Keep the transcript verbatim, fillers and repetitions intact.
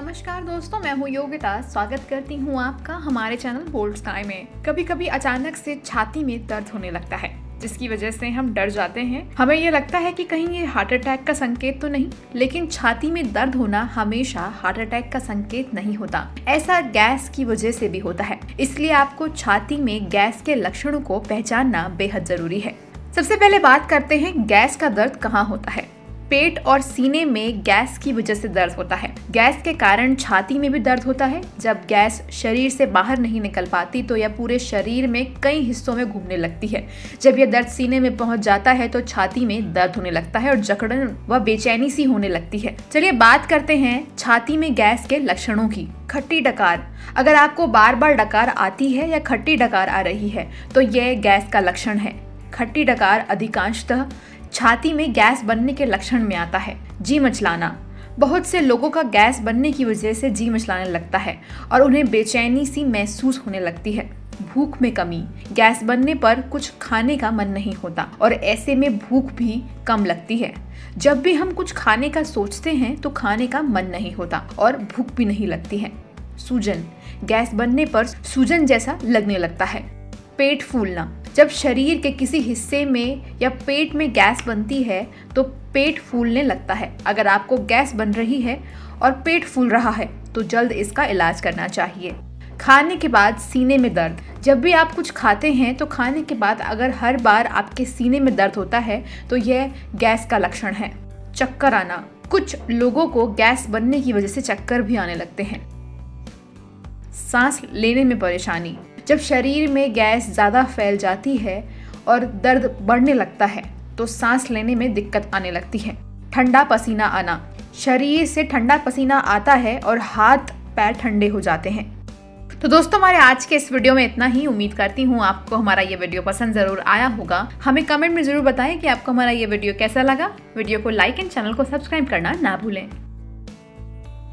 नमस्कार दोस्तों, मैं हूँ योगिता। स्वागत करती हूँ आपका हमारे चैनल बोल्डस्काई में। कभी कभी अचानक से छाती में दर्द होने लगता है, जिसकी वजह से हम डर जाते हैं। हमें ये लगता है कि कहीं ये हार्ट अटैक का संकेत तो नहीं, लेकिन छाती में दर्द होना हमेशा हार्ट अटैक का संकेत नहीं होता। ऐसा गैस की वजह से भी होता है, इसलिए आपको छाती में गैस के लक्षणों को पहचानना बेहद जरूरी है। सबसे पहले बात करते हैं गैस का दर्द कहाँ होता है। पेट और सीने में गैस की वजह से दर्द होता है। गैस के कारण छाती में भी दर्द होता है। जब गैस शरीर से बाहर नहीं निकल पाती तो यह पूरे शरीर में कई हिस्सों में घूमने लगती है। जब यह दर्द सीने में पहुंच जाता है तो छाती में दर्द होने लगता है और जकड़न व बेचैनी सी होने लगती है। चलिए बात करते हैं छाती में गैस के लक्षणों की। खट्टी डकार। अगर आपको बार बार डकार आती है या खट्टी डकार आ रही है तो यह गैस का लक्षण है। खट्टी डकार अधिकांशतः छाती में गैस बनने के लक्षण में आता है। जी मचलाना। बहुत से लोगों का गैस बनने की वजह से जी मचलाने लगता है और उन्हें बेचैनी सी महसूस होने लगती है। भूख में कमी। गैस बनने पर कुछ खाने का मन नहीं होता और ऐसे में भूख भी कम लगती है। जब भी हम कुछ खाने का सोचते हैं तो खाने का मन नहीं होता और भूख भी नहीं लगती है। सूजन। गैस बनने पर सूजन जैसा लगने लगता है। पेट फूलना। जब शरीर के किसी हिस्से में या पेट में गैस बनती है तो पेट फूलने लगता है। अगर आपको गैस बन रही है और पेट फूल रहा है तो जल्द इसका इलाज करना चाहिए। खाने के बाद सीने में दर्द। जब भी आप कुछ खाते हैं तो खाने के बाद अगर हर बार आपके सीने में दर्द होता है तो यह गैस का लक्षण है। चक्कर आना। कुछ लोगों को गैस बनने की वजह से चक्कर भी आने लगते हैं। सांस लेने में परेशानी। जब शरीर में गैस ज़्यादा फैल जाती है और दर्द बढ़ने लगता है तो सांस लेने में दिक्कत आने लगती है। ठंडा पसीना आना। शरीर से ठंडा पसीना आता है और हाथ पैर ठंडे हो जाते हैं। तो दोस्तों, हमारे आज के इस वीडियो में इतना ही। उम्मीद करती हूँ आपको हमारा ये वीडियो पसंद ज़रूर आया होगा। हमें कमेंट में ज़रूर बताएं कि आपको हमारा ये वीडियो कैसा लगा। वीडियो को लाइक एंड चैनल को सब्सक्राइब करना ना भूलें।